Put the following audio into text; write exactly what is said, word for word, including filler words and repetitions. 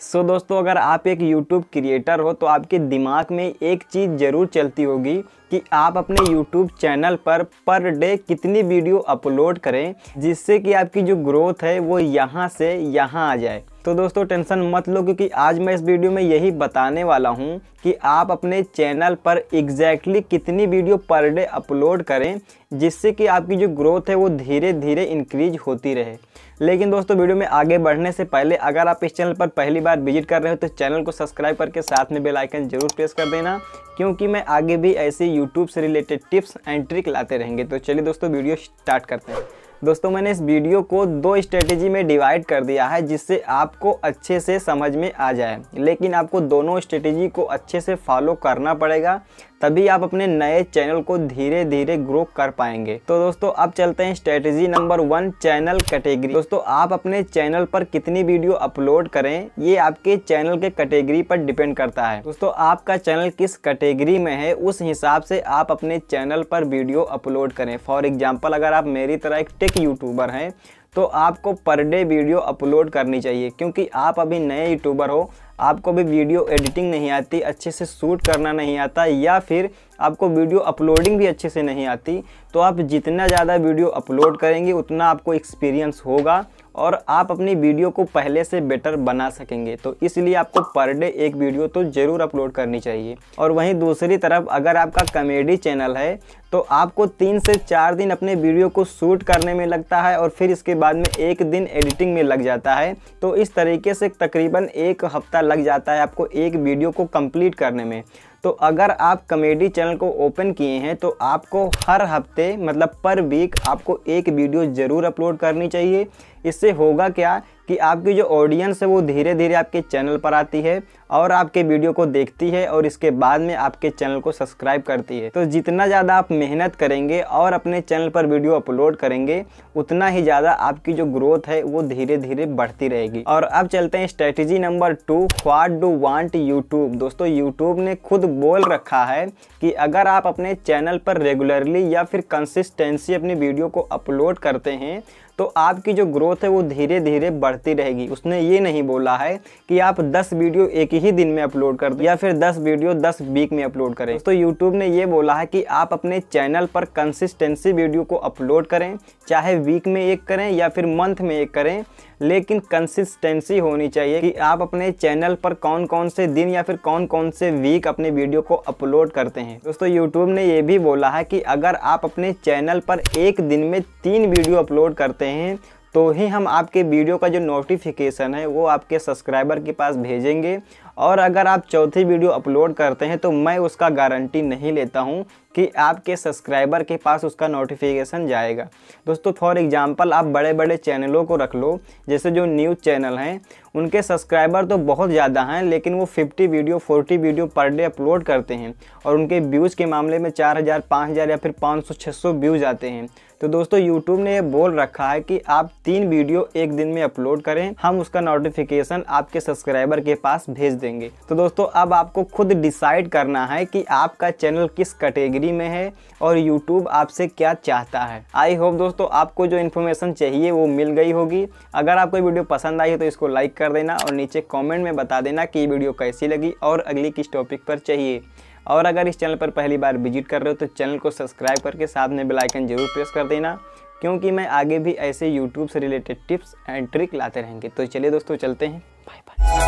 सो so, दोस्तों अगर आप एक YouTube क्रिएटर हो तो आपके दिमाग में एक चीज़ ज़रूर चलती होगी कि आप अपने YouTube चैनल पर पर डे कितनी वीडियो अपलोड करें जिससे कि आपकी जो ग्रोथ है वो यहाँ से यहाँ आ जाए। तो दोस्तों टेंशन मत लो, क्योंकि आज मैं इस वीडियो में यही बताने वाला हूँ कि आप अपने चैनल पर एग्जैक्टली कितनी वीडियो पर डे अपलोड करें जिससे कि आपकी जो ग्रोथ है वो धीरे धीरे इंक्रीज होती रहे। लेकिन दोस्तों वीडियो में आगे बढ़ने से पहले अगर आप इस चैनल पर पहली बार विजिट कर रहे हो तो चैनल को सब्सक्राइब करके साथ में बेल आइकन जरूर प्रेस कर देना, क्योंकि मैं आगे भी ऐसे YouTube से रिलेटेड टिप्स एंड ट्रिक लाते रहेंगे। तो चलिए दोस्तों वीडियो स्टार्ट करते हैं। दोस्तों मैंने इस वीडियो को दो स्ट्रेटेजी में डिवाइड कर दिया है जिससे आपको अच्छे से समझ में आ जाए, लेकिन आपको दोनों स्ट्रेटेजी को अच्छे से फॉलो करना पड़ेगा तभी आप अपने नए चैनल को धीरे धीरे ग्रो कर पाएंगे। तो दोस्तों अब चलते हैं strategy number one, channel category. दोस्तों आप अपने चैनल पर कितनी वीडियो अपलोड करें ये आपके चैनल के कैटेगरी पर डिपेंड करता है। दोस्तों आपका चैनल किस कैटेगरी में है उस हिसाब से आप अपने चैनल पर वीडियो अपलोड करें। फॉर एग्जाम्पल अगर आप मेरी तरह एक टेक यूट्यूबर हैं तो आपको पर डे वीडियो अपलोड करनी चाहिए, क्योंकि आप अभी नए यूट्यूबर हो, आपको भी वीडियो एडिटिंग नहीं आती, अच्छे से शूट करना नहीं आता, या फिर आपको वीडियो अपलोडिंग भी अच्छे से नहीं आती। तो आप जितना ज़्यादा वीडियो अपलोड करेंगे उतना आपको एक्सपीरियंस होगा और आप अपनी वीडियो को पहले से बेटर बना सकेंगे। तो इसलिए आपको पर डे एक वीडियो तो ज़रूर अपलोड करनी चाहिए। और वहीं दूसरी तरफ अगर आपका कॉमेडी चैनल है तो आपको तीन से चार दिन अपने वीडियो को शूट करने में लगता है और फिर इसके बाद में एक दिन एडिटिंग में लग जाता है। तो इस तरीके से तकरीबन एक हफ्ता लग जाता है आपको एक वीडियो को कंप्लीट करने में। तो अगर आप कॉमेडी चैनल को ओपन किए हैं तो आपको हर हफ्ते मतलब पर वीक आपको एक वीडियो ज़रूर अपलोड करनी चाहिए। इससे होगा क्या कि आपकी जो ऑडियंस है वो धीरे धीरे आपके चैनल पर आती है और आपके वीडियो को देखती है और इसके बाद में आपके चैनल को सब्सक्राइब करती है। तो जितना ज़्यादा आप मेहनत करेंगे और अपने चैनल पर वीडियो अपलोड करेंगे उतना ही ज़्यादा आपकी जो ग्रोथ है वो धीरे धीरे बढ़ती रहेगी। और अब चलते हैं strategy number two, what do want YouTube. दोस्तों यूट्यूब ने खुद बोल रखा है कि अगर आप अपने चैनल पर रेगुलरली या फिर कंसिस्टेंसी अपनी वीडियो को अपलोड करते हैं तो आपकी जो ग्रोथ है वो धीरे धीरे बढ़ती रहेगी। उसने ये नहीं बोला है कि आप दस वीडियो एक ही दिन में अपलोड कर दो या फिर दस वीडियो दस वीक में अपलोड करें। तो यूट्यूब ने ये बोला है कि आप अपने चैनल पर कंसिस्टेंसी वीडियो को अपलोड करें, चाहे वीक में एक करें या फिर मंथ में एक करें, लेकिन कंसिस्टेंसी होनी चाहिए कि आप अपने चैनल पर कौन कौन से दिन या फिर कौन कौन से वीक अपने वीडियो को अपलोड करते हैं। दोस्तों यूट्यूब ने ये भी बोला है कि अगर आप अपने चैनल पर एक दिन में तीन वीडियो अपलोड करते हैं तो ही हम आपके वीडियो का जो नोटिफिकेशन है वो आपके सब्सक्राइबर के पास भेजेंगे। और अगर आप चौथी वीडियो अपलोड करते हैं तो मैं उसका गारंटी नहीं लेता हूं कि आपके सब्सक्राइबर के पास उसका नोटिफिकेशन जाएगा। दोस्तों फॉर एग्जांपल आप बड़े बड़े चैनलों को रख लो, जैसे जो न्यूज़ चैनल हैं उनके सब्सक्राइबर तो बहुत ज़्यादा हैं, लेकिन वो पचास वीडियो चालीस वीडियो पर डे अपलोड करते हैं और उनके व्यूज़ के मामले में चार हज़ार पाँच हज़ार या फिर पाँच सौ छः सौ व्यूज़ आते हैं। तो दोस्तों यूट्यूब ने ये बोल रखा है कि आप तीन वीडियो एक दिन में अपलोड करें, हम उसका नोटिफिकेशन आपके सब्सक्राइबर के पास भेज देंगे। तो दोस्तों अब आपको खुद डिसाइड करना है कि आपका चैनल किस कैटेगरी में है और यूट्यूब आपसे क्या चाहता है। आई होप दोस्तों आपको जो इन्फॉर्मेशन चाहिए वो मिल गई होगी। अगर आपको वीडियो पसंद आई है तो इसको लाइक कर देना और नीचे कमेंट में बता देना कि ये वीडियो कैसी लगी और अगली किस टॉपिक पर चाहिए। और अगर इस चैनल पर पहली बार विजिट कर रहे हो तो चैनल को सब्सक्राइब करके साथ में बेल आइकन जरूर प्रेस कर देना, क्योंकि मैं आगे भी ऐसे यूट्यूब से रिलेटेड टिप्स एंड ट्रिक लाते रहेंगे। तो चलिए दोस्तों चलते हैं, बाय बाय।